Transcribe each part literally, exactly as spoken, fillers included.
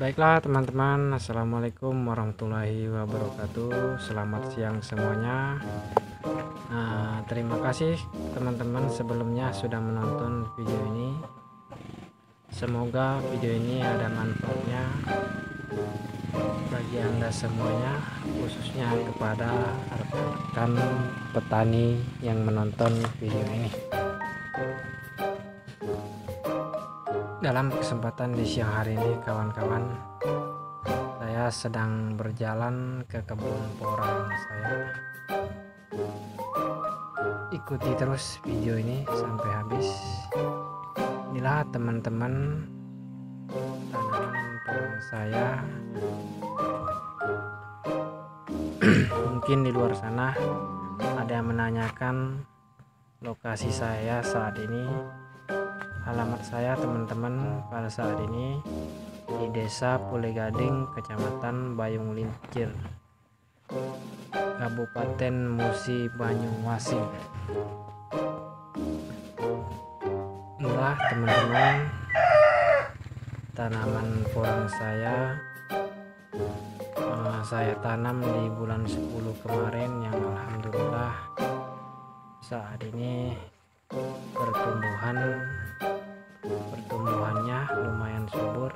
Baiklah teman-teman, assalamualaikum warahmatullahi wabarakatuh. Selamat siang semuanya. Nah, terima kasih teman-teman sebelumnya sudah menonton video ini. Semoga video ini ada manfaatnya bagi Anda semuanya, khususnya kepada rekan petani yang menonton video ini. Dalam kesempatan di siang hari ini, kawan-kawan, saya sedang berjalan ke kebun porang saya. Ikuti terus video ini sampai habis. Inilah teman-teman tanaman porang saya. Mungkin di luar sana ada yang menanyakan lokasi saya saat ini. Alamat saya teman-teman pada saat ini di Desa Pulegading, Kecamatan Bayung Lincir, Kabupaten Musi Banyuasin. Inilah teman-teman tanaman porang saya. Uh, saya tanam di bulan sepuluh kemarin yang alhamdulillah saat ini pertumbuhan pertumbuhannya lumayan subur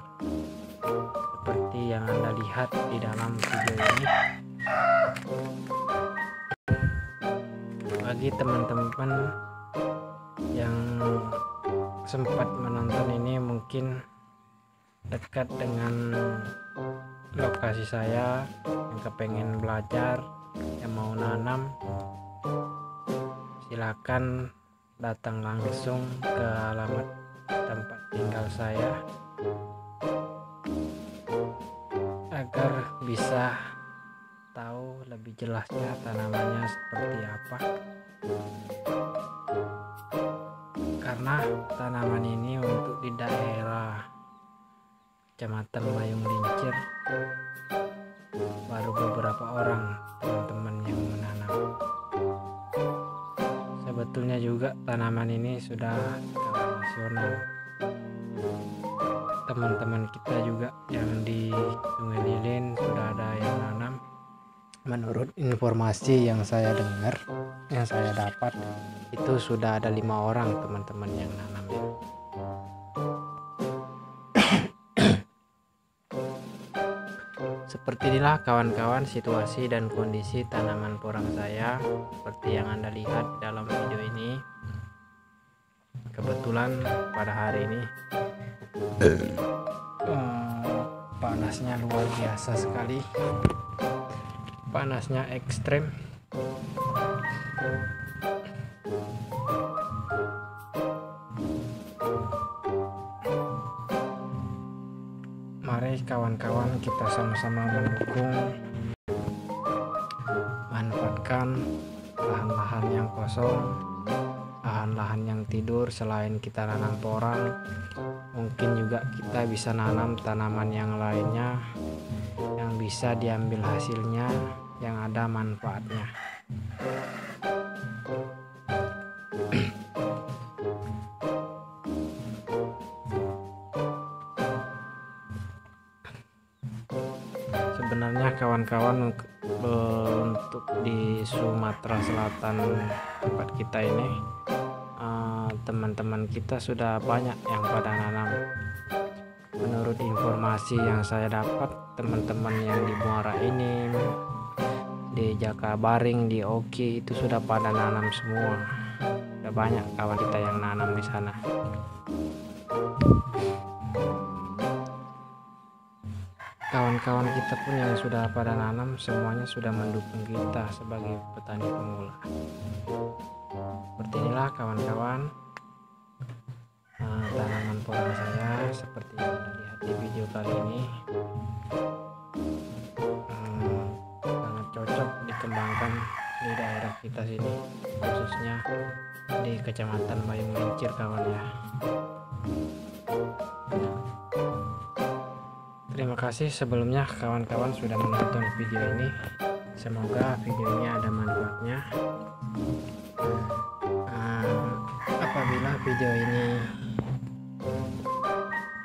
seperti yang Anda lihat di dalam video ini. Bagi teman-teman yang sempat menonton ini mungkin dekat dengan lokasi saya, yang kepengen belajar, yang mau nanam, silakan datang langsung ke alamat tempat tinggal saya agar bisa tahu lebih jelasnya tanamannya seperti apa, karena tanaman ini untuk di daerah Kecamatan Bayung Lincir baru beberapa orang teman-teman yang menanam. Sebetulnya juga tanaman ini sudah nasional. Teman-teman kita juga yang di Sungai Lilin sudah ada yang nanam. Menurut informasi yang saya dengar, yang saya dapat, itu sudah ada lima orang teman-teman yang nanam. Seperti inilah kawan-kawan situasi dan kondisi tanaman porang saya seperti yang Anda lihat dalam video ini. Kebetulan pada hari ini hmm, panasnya luar biasa sekali, panasnya ekstrem. Mari kawan-kawan kita sama-sama mendukung, manfaatkan lahan-lahan yang kosong, lahan-lahan yang tidur. Selain kita nanam porang, mungkin juga kita bisa nanam tanaman yang lainnya yang bisa diambil hasilnya, yang ada manfaatnya. Sebenarnya kawan-kawan, untuk di Sumatera Selatan tempat kita ini, teman-teman kita sudah banyak yang pada nanam. Menurut informasi yang saya dapat, teman-teman yang di Muara ini, di Jakabaring, di Oki itu sudah pada nanam semua. Sudah banyak kawan kita yang nanam di sana. Kawan-kawan kita pun yang sudah pada nanam semuanya sudah mendukung kita sebagai petani pemula. Seperti inilah kawan-kawan tanaman porang saya seperti yang Anda lihat di video kali ini. hmm, Sangat cocok dikembangkan di daerah kita sini, khususnya di Kecamatan Bayung Lincir kawan ya. Terima kasih sebelumnya kawan-kawan sudah menonton video ini. Semoga videonya ada manfaatnya. Apabila video ini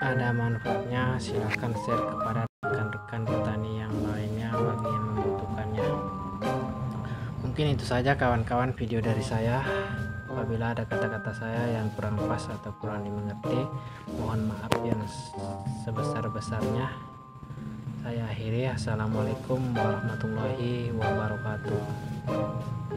ada manfaatnya, silahkan share kepada rekan-rekan petani yang lainnya bagi yang membutuhkannya. Mungkin itu saja kawan-kawan video dari saya. Apabila ada kata-kata saya yang kurang pas atau kurang dimengerti, mohon maaf yang sebesar-besarnya. Saya akhiri, assalamualaikum warahmatullahi wabarakatuh.